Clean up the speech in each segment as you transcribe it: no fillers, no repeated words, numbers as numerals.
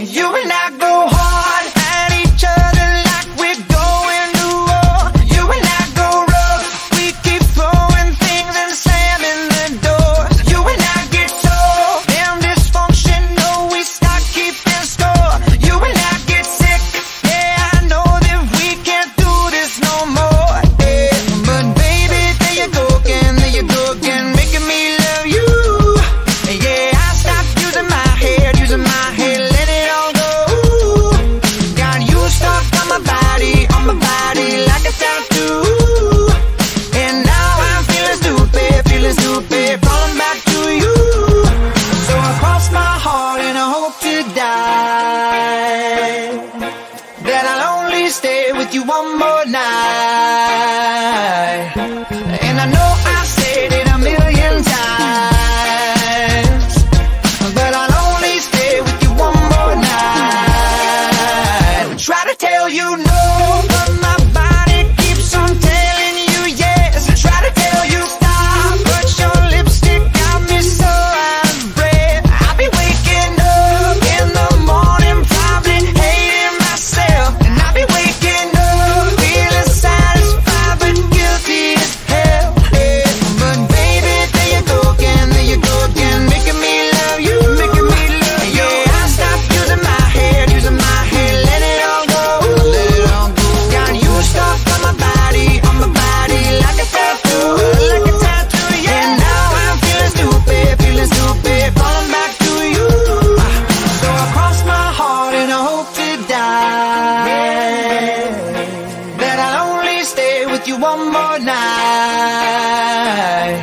You and I go hard at each other like we're going to war. You and I go rough, we keep throwing things and slamming the doors. You and I get so damn dysfunctional, we start keeping score. You and I get sick, yeah, I know that we can't do this no more, yeah. But baby, there you go again, making me love you. Yeah, I stopped using my head, stay with you one more night. And I know I've said it a million times, but I'll only stay with you one more night. I try to tell you no, but my body keeps on telling you yes. I try to tell you stop, but your lipstick got me so out of breath. I'll be waking up in the morning, probably hating myself. You one more night.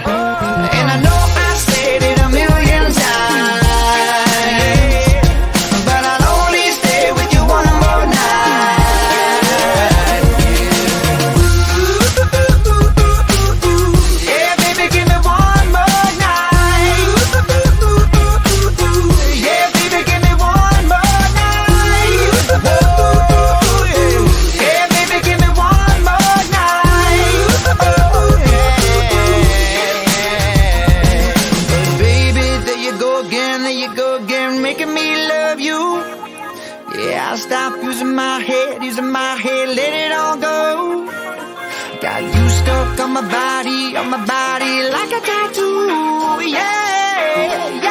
And I know I've said it a million times, but I'll only stay with you one more night. Yeah, baby, give me one more night. Yeah, baby, give me one more night. Making me love you. Yeah, I stopped using my head, let it all go. Got you stuck on my body, like a tattoo. Yeah.